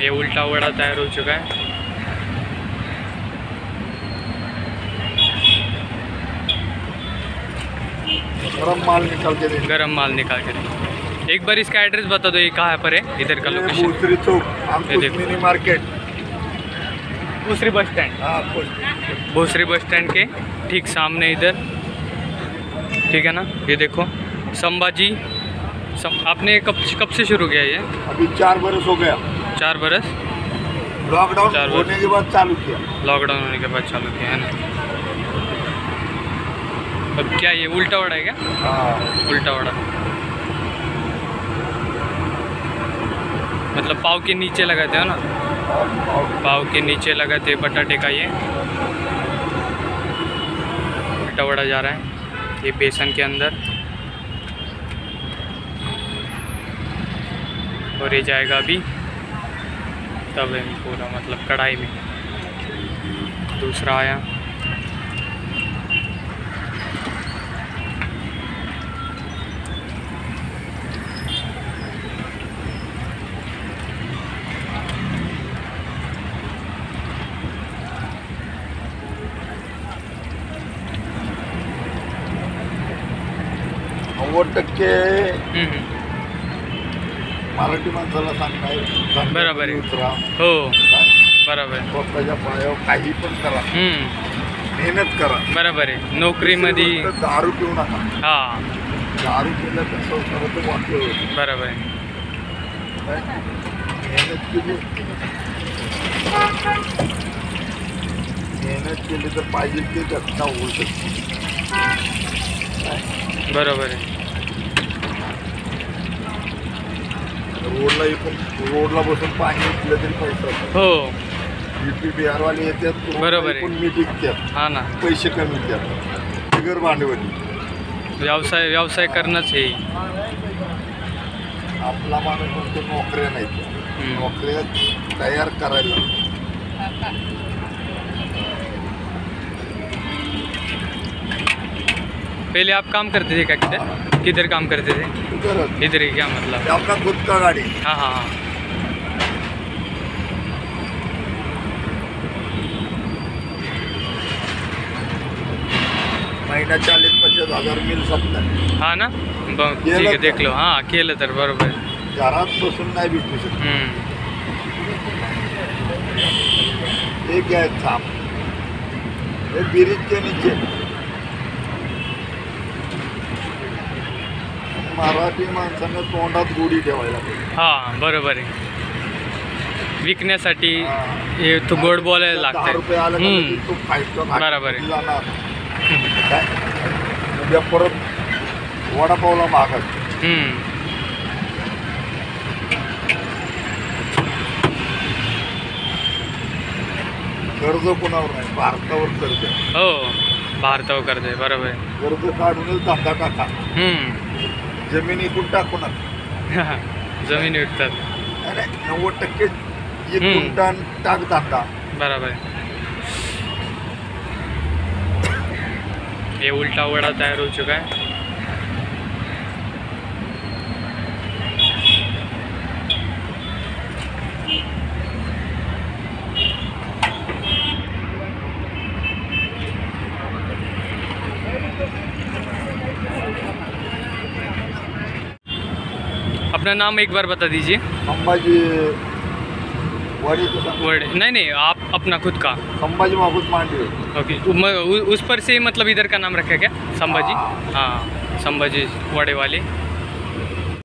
ये उल्टा वड़ा तैयार हो चुका है। गरम माल निकाल के दे। एक बार इसका एड्रेस बता दो, ये कहाँ पर है, इधर का लोकेशन। मार्केट भोसरी बस स्टैंड, भोसरी बस स्टैंड के ठीक सामने इधर, ठीक है ना। ये देखो संभाजी, आपने कब से शुरू किया ये? अभी 4 बरस हो गया। 4 बरस लॉकडाउन होने के बाद चालू किया, है ना। अब क्या ये उल्टा वड़ा है क्या? हाँ, उल्टा वड़ा मतलब पाव के नीचे लगाते हो ना, पाव के नीचे लगाते बटाटे का। ये उल्टा वड़ा जा रहा है ये बेसन के अंदर, और ये जाएगा अभी तब पूरा मतलब कढ़ाई में। दूसरा आया टक्के मराठी माणसाला सांगताय बराबर आहे। हो बराबर आहे, स्वतःच्या पायावर काही पण करा, मेहनत करा, बराबर आहे। नोकरीमध्ये दारू पिऊ नका, हां दारू पिला तर संसारात वाटत होतं, बराबर आहे। मेहनत केली तर पाहिजे ते घटना होऊ शकते, बरोबर आहे। रोडला बसून पाणी पिलं तरी पैसा, हो यूपी बिहार वाले येतात, बरोबर आहे, मीटिंग करतात, हां ना, पैसे कमी करतात, बिगर भांडवली व्यवसाय करणंच हे आपला माणूस म्हणतो। नोकऱ्या नाही, नोकऱ्या तयार करायला पहले आप काम करते थे क्या? किधर काम करते थे? इधर ही क्या मतलब आपका खुद का गाड़ी? हाँ। महीना 40-50 हजार मिल सकता है, हाँ ना, ठीक है देख लो। हाँ केलं तर बरोबर, घरात बसून नाही भेटू शकत। एक है थाप, एक ब्रिज के नीचे मराठी माणसाने तोंडात गोडी ठेवायला पाहिजे, हां बरोबर आहे। विकण्यासाठी हे तो गोड बोलायला लागतं, बरोबर आहे। या परत वडापावला मागत कर्ज कोणावर नाही, भारतावर कर्ज, हो भारतावर कर्ज आहे, बरोबर आहे। कर्ज काढूनच धंदा टाका, जमीन इकून टाकू नका, जमीन विकतात 90% इकून टाक दाता, बराबर। ये उल्टा वड़ा तैयार हो चुका है। अपना नाम एक बार बता दीजिए। संभाजी वडे, नहीं आप अपना खुद का। संभाजी मांडवी, ओके। उस पर से मतलब इधर का नाम रखा क्या? संभाजी, हाँ संभाजी वडेवाले।